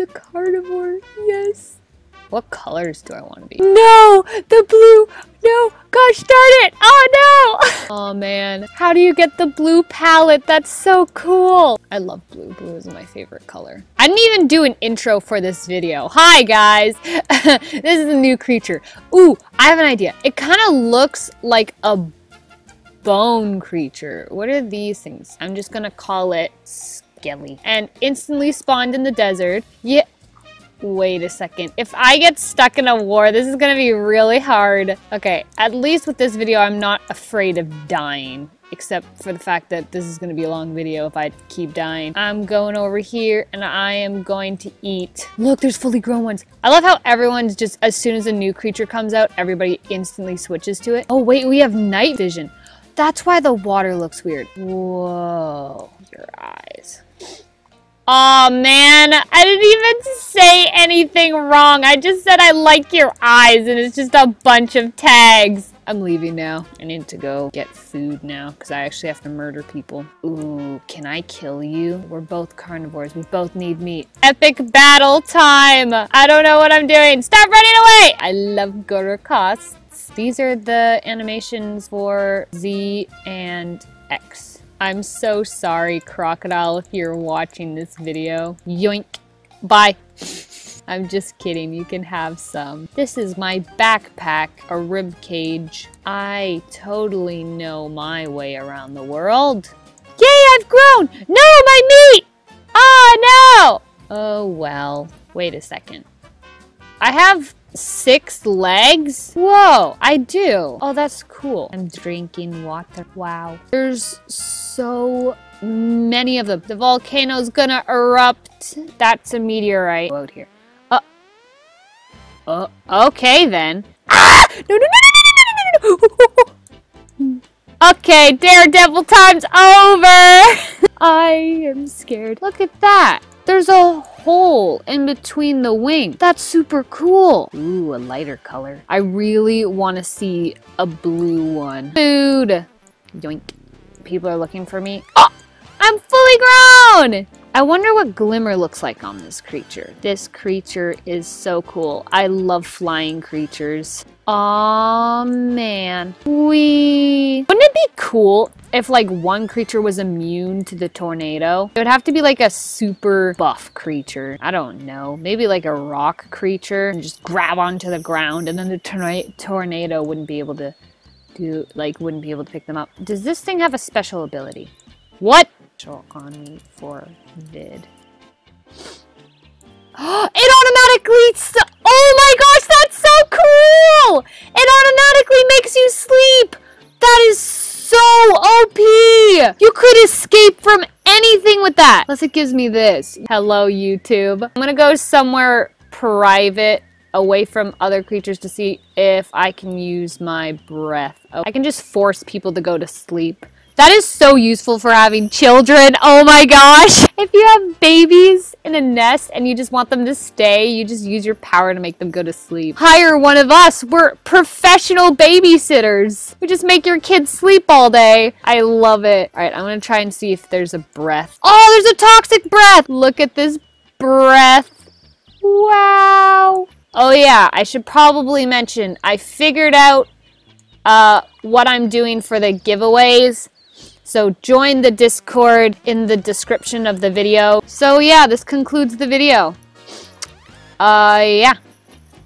It's a carnivore, yes. What colors do I want to be? No, the blue, no, gosh darn it, oh no! Oh man, how do you get the blue palette? That's so cool. I love blue, blue is my favorite color. I didn't even do an intro for this video. Hi guys, this is a new creature. Ooh, I have an idea. It kind of looks like a bone creature. What are these things? I'm just gonna call it Gelly. And instantly spawned in the desert. Yeah. Wait a second. If I get stuck in a war, this is gonna be really hard. Okay, at least with this video, I'm not afraid of dying. Except for the fact that this is gonna be a long video if I keep dying. I'm going over here and I am going to eat. Look, there's fully grown ones. I love how everyone's just, as soon as a new creature comes out, everybody instantly switches to it. Oh wait, we have night vision. That's why the water looks weird. Whoa, your eyes. Aw, man, I didn't even say anything wrong. I just said I like your eyes and it's just a bunch of tags. I'm leaving now. I need to go get food now because I actually have to murder people. Ooh, can I kill you? We're both carnivores. We both need meat. Epic battle time. I don't know what I'm doing. Stop running away. I love Gorakas. These are the animations for Z and X. I'm so sorry, Crocodile, if you're watching this video. Yoink. Bye. I'm just kidding. You can have some. This is my backpack, a rib cage. I totally know my way around the world. Yay, I've grown! No, my meat! Oh, no! Oh, well. Wait a second. I have 6 legs? Whoa, I do. Oh, that's cool. I'm drinking water. Wow. There's so many of them. The volcano's gonna erupt. That's a meteorite. Out here. Oh, okay then. Ah! No, no, no, no, no, no, no, no. Okay, Daredevil time's over. I am scared. Look at that. There's a hole in between the wing. That's super cool. Ooh, a lighter color. I really want to see a blue one. Food. Yoink. People are looking for me. Oh, I'm fully grown. I wonder what glimmer looks like on this creature. This creature is so cool. I love flying creatures. Aw, man. Wee. Wouldn't it be cool if like one creature was immune to the tornado? It would have to be like a super buff creature. I don't know. Maybe like a rock creature and just grab onto the ground and then the tornado wouldn't be able to do, like wouldn't be able to pick them up. Does this thing have a special ability? What? On me for vid. It automatically... Oh my gosh, that's so cool! It automatically makes you sleep! That is so OP! You could escape from anything with that! Unless it gives me this. Hello, YouTube. I'm gonna go somewhere private, away from other creatures to see if I can use my breath. Oh, I can just force people to go to sleep. That is so useful for having children. Oh my gosh. If you have babies in a nest and you just want them to stay, you just use your power to make them go to sleep. Hire one of us. We're professional babysitters. We just make your kids sleep all day. I love it. All right, I'm gonna try and see if there's a breath. Oh, there's a toxic breath. Look at this breath. Wow. Oh yeah, I should probably mention, I figured out what I'm doing for the giveaways. So join the Discord in the description of the video. So yeah, this concludes the video. Yeah.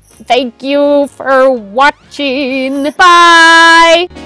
Thank you for watching. Bye!